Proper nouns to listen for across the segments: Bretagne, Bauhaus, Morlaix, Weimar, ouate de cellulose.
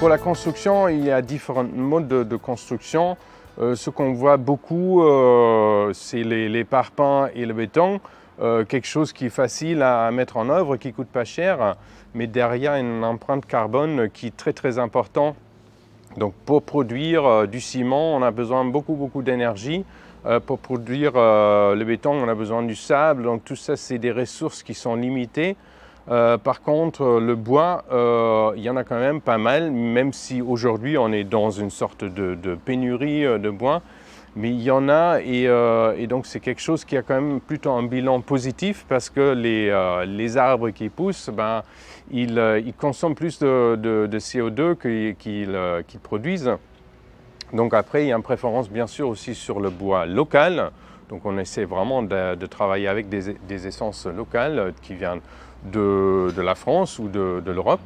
Pour la construction, il y a différents modes de construction. Ce qu'on voit beaucoup, c'est les parpaings et le béton. Quelque chose qui est facile à mettre en œuvre, qui ne coûte pas cher, mais derrière une empreinte carbone qui est très très importante. Donc pour produire du ciment, on a besoin de beaucoup d'énergie. Pour produire le béton, on a besoin du sable. Donc tout ça, c'est des ressources qui sont limitées. Par contre, le bois, il y en a quand même pas mal, même si aujourd'hui on est dans une sorte de pénurie de bois. Mais il y en a et donc c'est quelque chose qui a quand même plutôt un bilan positif parce que les arbres qui poussent, ben, ils consomment plus de CO2 qu'ils produisent. Donc après, il y a une préférence bien sûr aussi sur le bois local. Donc on essaie vraiment de travailler avec des essences locales qui viennent de la France ou de l'Europe.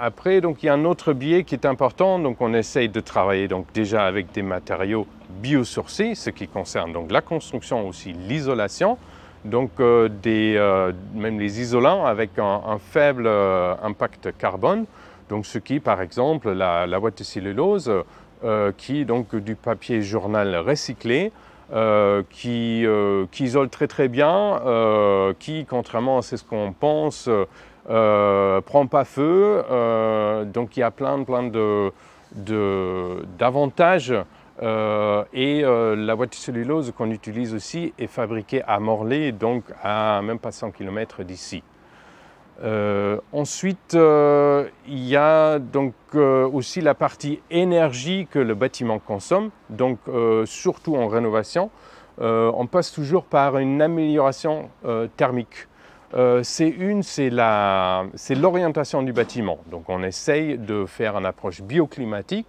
Après, donc, il y a un autre biais qui est important. Donc, on essaye de travailler donc, déjà avec des matériaux biosourcés, ce qui concerne donc, la construction, aussi l'isolation, donc même les isolants avec un faible impact carbone. Donc, ce qui, par exemple, la boîte de cellulose, qui est donc du papier journal recyclé, qui isole très bien, qui, contrairement à ce qu'on pense, prend pas feu, donc il y a plein d'avantages et la boîte de cellulose qu'on utilise aussi est fabriquée à Morlaix, donc à même pas 100 km d'ici. Ensuite, il y a donc aussi la partie énergie que le bâtiment consomme, donc surtout en rénovation, on passe toujours par une amélioration thermique. C'est l'orientation du bâtiment. Donc on essaye de faire une approche bioclimatique,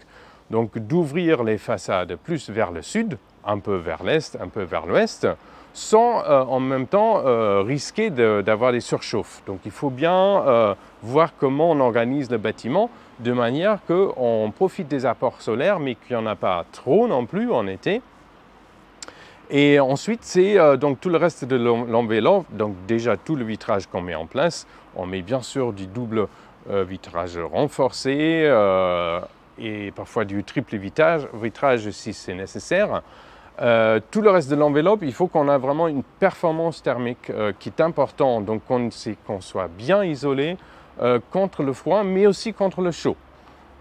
donc d'ouvrir les façades plus vers le sud, un peu vers l'est, un peu vers l'ouest, sans en même temps risquer d'avoir des surchauffes. Donc il faut bien voir comment on organise le bâtiment de manière qu'on profite des apports solaires, mais qu'il n'y en a pas trop non plus en été. Et ensuite, c'est donc tout le reste de l'enveloppe, donc déjà tout le vitrage qu'on met en place. On met bien sûr du double vitrage renforcé et parfois du triple vitrage si c'est nécessaire. Tout le reste de l'enveloppe, il faut qu'on ait vraiment une performance thermique qui est importante, donc qu'on soit bien isolé contre le froid, mais aussi contre le chaud.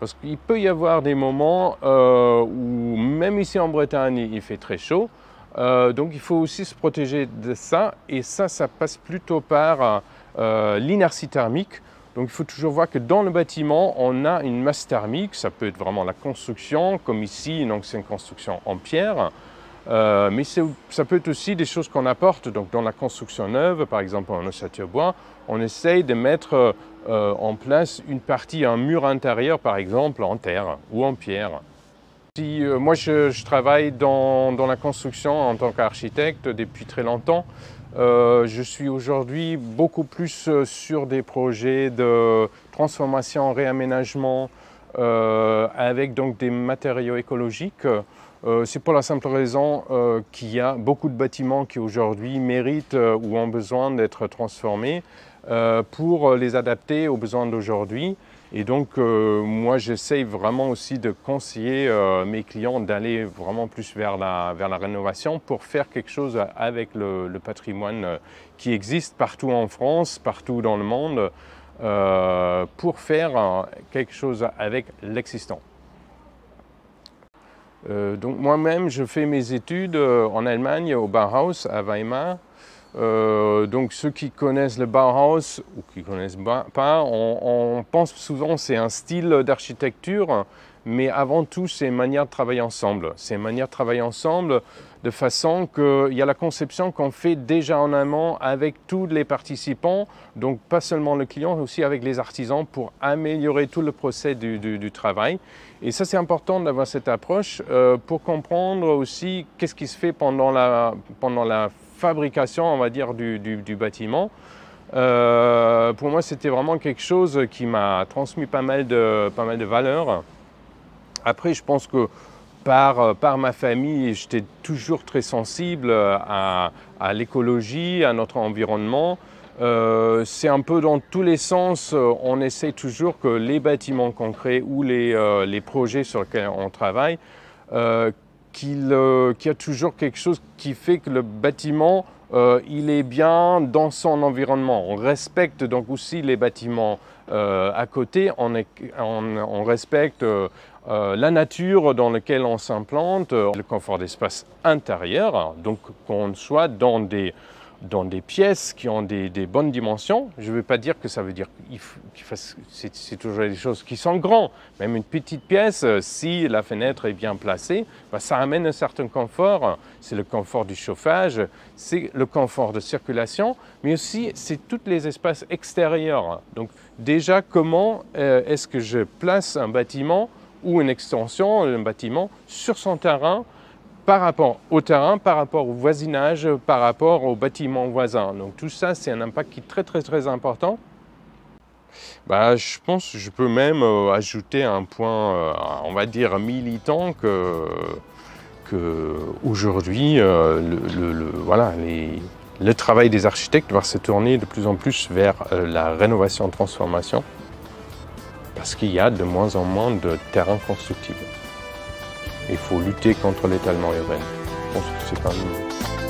Parce qu'il peut y avoir des moments où même ici en Bretagne, il fait très chaud. Donc il faut aussi se protéger de ça et ça passe plutôt par l'inertie thermique. Donc il faut toujours voir que dans le bâtiment, on a une masse thermique, ça peut être vraiment la construction, comme ici une ancienne construction en pierre, mais ça peut être aussi des choses qu'on apporte. Donc dans la construction neuve, par exemple en ossature bois, on essaye de mettre en place une partie, un mur intérieur par exemple en terre ou en pierre. Moi, je travaille dans la construction en tant qu'architecte depuis très longtemps. Je suis aujourd'hui beaucoup plus sur des projets de transformation, réaménagement, avec donc des matériaux écologiques. C'est pour la simple raison qu'il y a beaucoup de bâtiments qui aujourd'hui méritent ou ont besoin d'être transformés pour les adapter aux besoins d'aujourd'hui. Et donc, moi, j'essaye vraiment aussi de conseiller mes clients d'aller vraiment plus vers la rénovation pour faire quelque chose avec le patrimoine qui existe partout en France, partout dans le monde, pour faire quelque chose avec l'existant. Donc, moi-même, je fais mes études en Allemagne, au Bauhaus, à Weimar. Donc ceux qui connaissent le Bauhaus ou qui ne connaissent pas, on pense souvent que c'est un style d'architecture, mais avant tout c'est une manière de travailler ensemble. C'est une manière de travailler ensemble de façon qu'il y a la conception qu'on fait déjà en amont avec tous les participants, donc pas seulement le client, mais aussi avec les artisans pour améliorer tout le procès du travail. Et ça c'est important d'avoir cette approche pour comprendre aussi qu'est-ce qui se fait pendant la fabrication, on va dire, du bâtiment. Pour moi, c'était vraiment quelque chose qui m'a transmis pas mal de valeurs. Après, je pense que par ma famille, j'étais toujours très sensible à l'écologie, à notre environnement. C'est un peu dans tous les sens. On essaie toujours que les bâtiments qu'on crée ou les projets sur lesquels on travaille, qu'il y a toujours quelque chose qui fait que le bâtiment il est bien dans son environnement. On respecte donc aussi les bâtiments à côté, on respecte la nature dans laquelle on s'implante, le confort d'espace intérieur, donc qu'on soit dans des pièces qui ont des bonnes dimensions. Je ne veux pas dire que ça veut dire qu'il fasse, c'est toujours des choses qui sont grandes. Même une petite pièce, si la fenêtre est bien placée, bah, ça amène un certain confort. C'est le confort du chauffage, c'est le confort de circulation, mais aussi c'est tous les espaces extérieurs. Donc déjà, comment est-ce que je place un bâtiment ou une extension d'un bâtiment sur son terrain, par rapport au terrain, par rapport au voisinage, par rapport aux bâtiments voisins. Donc tout ça, c'est un impact qui est très très très important. Bah, je pense que je peux même ajouter un point, on va dire militant, que aujourd'hui, le travail des architectes va se tourner de plus en plus vers la rénovation-transformation, parce qu'il y a de moins en moins de terrains constructibles. Il faut lutter contre l'étalement urbain. Je pense que c'est quand même